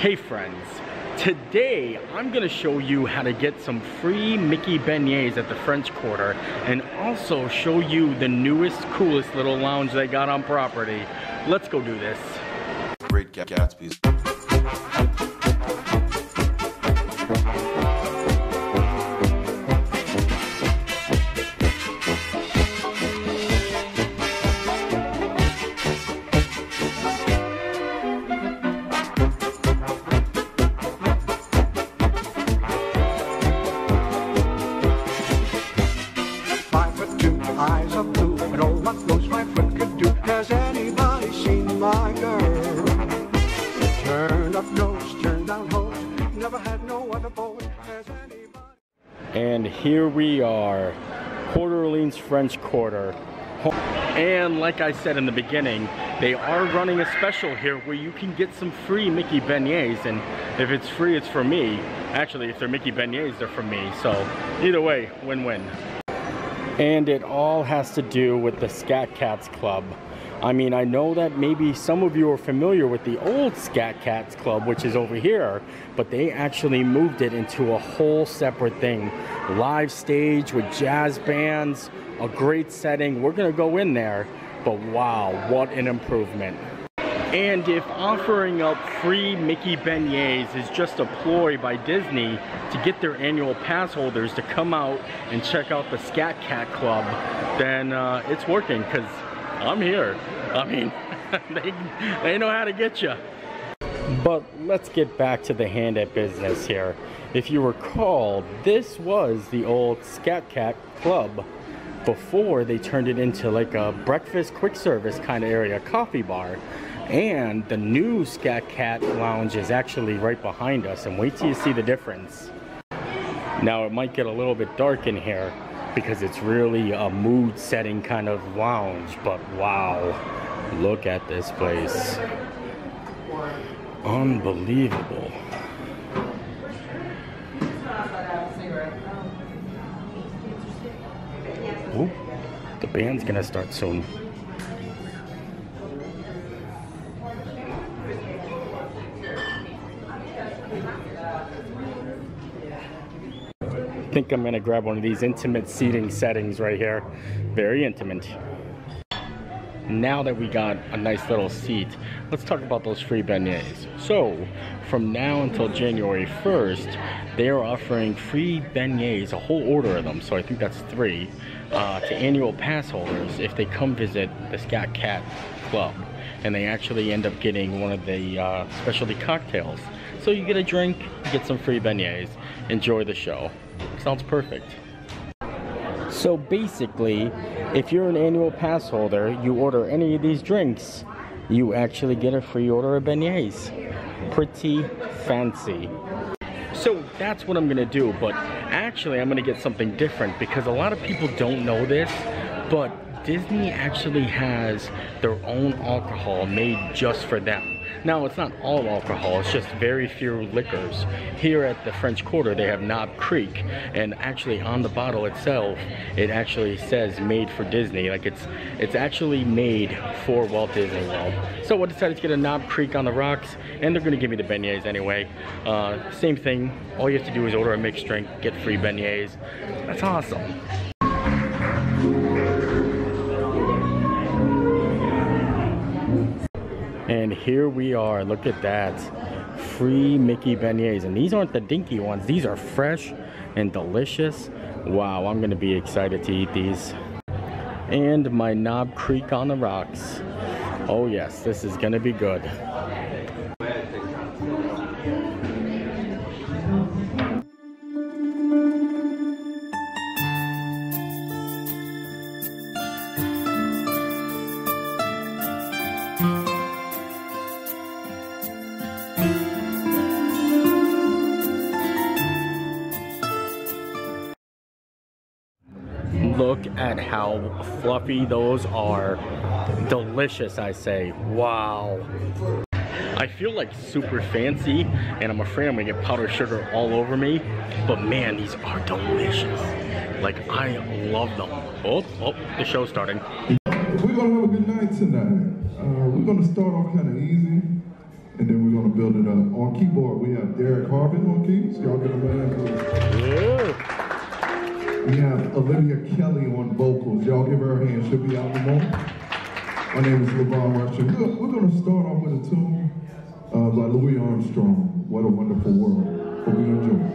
Hey friends, today I'm gonna show you how to get some free Mickey beignets at the French Quarter and also show you the newest, coolest little lounge they got on property. Let's go do this. Great Gatsby's. And here we are, Port Orleans French Quarter. And like I said in the beginning, they are running a special here where you can get some free Mickey beignets. And if it's free, it's for me. Actually, if they're Mickey beignets, they're for me. So either way, win-win. And it all has to do with the Scat Cats Club. I mean, I know that maybe some of you are familiar with the old Scat Cats Club, which is over here, but they actually moved it into a whole separate thing. Live stage with jazz bands, a great setting. We're gonna go in there, but wow, what an improvement. And if offering up free Mickey beignets is just a ploy by Disney to get their annual pass holders to come out and check out the Scat Cat Club, then it's working, because I'm here. I mean, they know how to get you. But let's get back to the hand at business here. If you recall, this was the old Scat Cat Club before they turned it into like a breakfast quick service kind of area, coffee bar. And the new Scat Cat Lounge is actually right behind us, and wait till you see the difference. Now, it might get a little bit dark in here, because it's really a mood setting kind of lounge, but wow, look at this place. Unbelievable. Ooh, the band's gonna start soon. I think I'm gonna grab one of these intimate seating settings right here. Very intimate. Now that we got a nice little seat, let's talk about those free beignets. So, from now until January 1st, they are offering free beignets, a whole order of them, so I think that's 3, to annual pass holders if they come visit the Scat Cat Club. And they actually end up getting one of the specialty cocktails. So you get a drink, you get some free beignets, enjoy the show. Sounds perfect. So basically, if you're an annual pass holder, you order any of these drinks, you actually get a free order of beignets. Pretty fancy. So that's what I'm gonna do, but actually I'm gonna get something different, because a lot of people don't know this, but Disney actually has their own alcohol made just for them. Now, it's not all alcohol, it's just very few liquors. Here at the French Quarter, they have Knob Creek, and actually on the bottle itself, it actually says made for Disney. Like it's actually made for Walt Disney World. So I decided to get a Knob Creek on the rocks, and they're gonna give me the beignets anyway. Same thing, all you have to do is order a mixed drink, get free beignets. That's awesome. And here we are, look at that. Free Mickey beignets. And these aren't the dinky ones, these are fresh and delicious. Wow, I'm gonna be excited to eat these. And my Knob Creek on the rocks. Oh yes, this is gonna be good. Look at how fluffy those are. Delicious, I say. Wow. I feel like super fancy, and I'm afraid I'm gonna get powdered sugar all over me. But man, these are delicious. Like, I love them. Oh, the show's starting. We're gonna have a good night tonight. We're gonna start off kind of easy, and then we're gonna build it up. On keyboard, we have Derek Harbin on keys. Y'all get a hand. We have Olivia Kelly on vocals. Y'all give her a hand. She'll be out in a moment. My name is LeBron March. We're going to start off with a tune by Louis Armstrong, What a Wonderful World. Hope you enjoy it.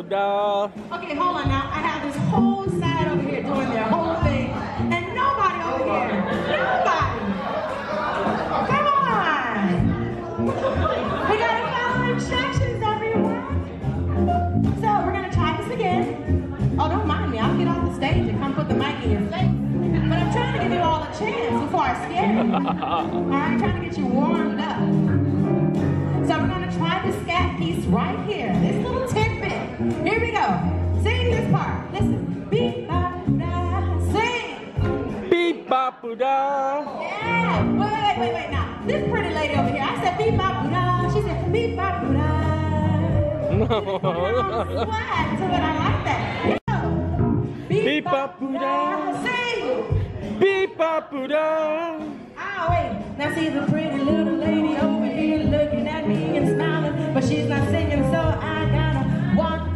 Okay, hold on now. I have this whole side over here doing their whole thing, and nobody over here. Nobody. Come on. We gotta follow instructions, everyone. So we're gonna try this again. Oh, don't mind me. I'll get off the stage and come put the mic in your face. But I'm trying to give you all a chance before I scare you. All right, I'm trying to get you warmed up. So we're gonna try the scat piece right here. This little tip. Here we go. Sing this part. Listen. Beep bop da. Sing. Beep bop da. Yeah. Wait. Now, this pretty lady over here. I said beep bop da. She said beep bop da. No. I'm swag to it. I like that. Go. Beep bop da. Sing. Beep bop da. Ah, wait. Now see the pretty little lady over here looking at me and smiling, but she's not singing, so I gotta walk.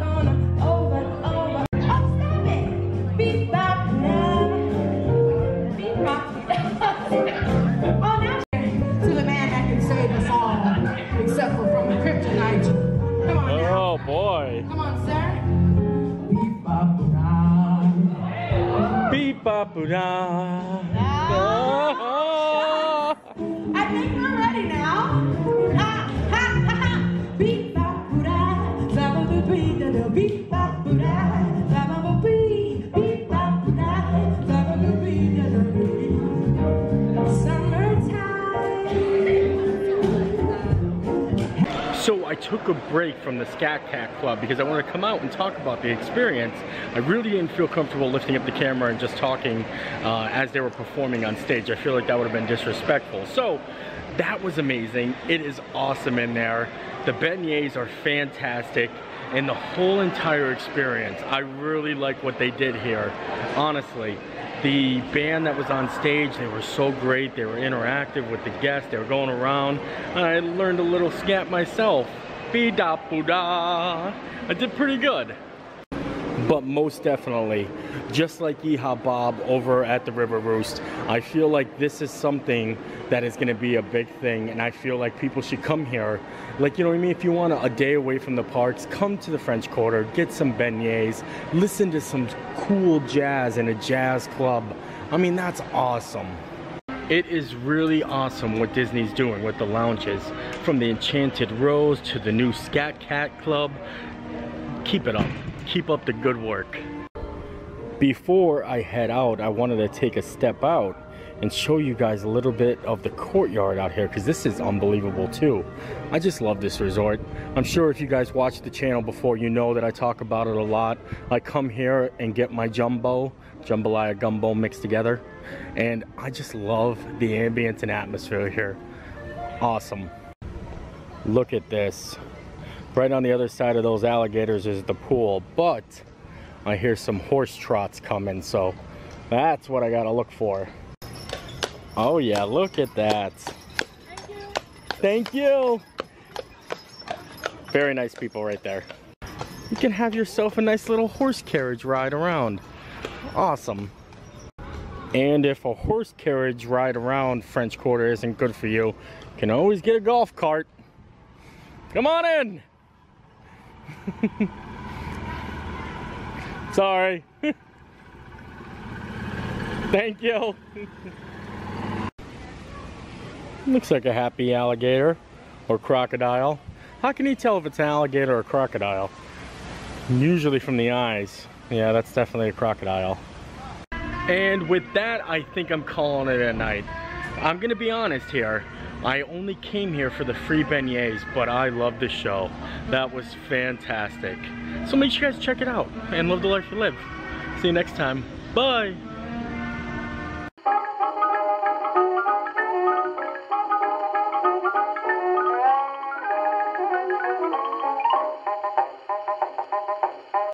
I think we're ready now. So I took a break from the Scat Cat Club because I wanted to come out and talk about the experience. I really didn't feel comfortable lifting up the camera and just talking as they were performing on stage. I feel like that would have been disrespectful. So that was amazing. It is awesome in there. The beignets are fantastic. And the whole entire experience, I really like what they did here, honestly. The band that was on stage, they were so great. They were interactive with the guests. They were going around. I learned a little scat myself. Be-da-boo-da. I did pretty good. But most definitely, just like Yeehaw Bob over at the River Roost, I feel like this is something that is going to be a big thing, and I feel like people should come here. Like, you know what I mean? If you want a day away from the parks, come to the French Quarter, get some beignets, listen to some cool jazz in a jazz club. I mean, that's awesome. It is really awesome what Disney's doing with the lounges, from the Enchanted Rose to the new Scat Cat Club. Keep it up. Keep up the good work. Before I head out, I wanted to take a step out and show you guys a little bit of the courtyard out here, because this is unbelievable too. I just love this resort. I'm sure if you guys watched the channel before, you know that I talk about it a lot. I come here and get my jumbo, jambalaya gumbo mixed together, and I just love the ambience and atmosphere here. Awesome. Look at this. Right on the other side of those alligators is the pool, but I hear some horse trots coming, so that's what I gotta look for. Oh yeah, look at that. Thank you. Thank you. Very nice people right there. You can have yourself a nice little horse carriage ride around. Awesome. And if a horse carriage ride around French Quarter isn't good for you, you can always get a golf cart. Come on in. Sorry. Thank you. Looks like a happy alligator or crocodile. How can you tell if it's an alligator or crocodile? Usually from the eyes. Yeah, that's definitely a crocodile. And with that, I think I'm calling it a night. I'm gonna be honest here. I only came here for the free beignets, but I love the show. That was fantastic. So make sure you guys check it out and live the life you live. See you next time. Bye.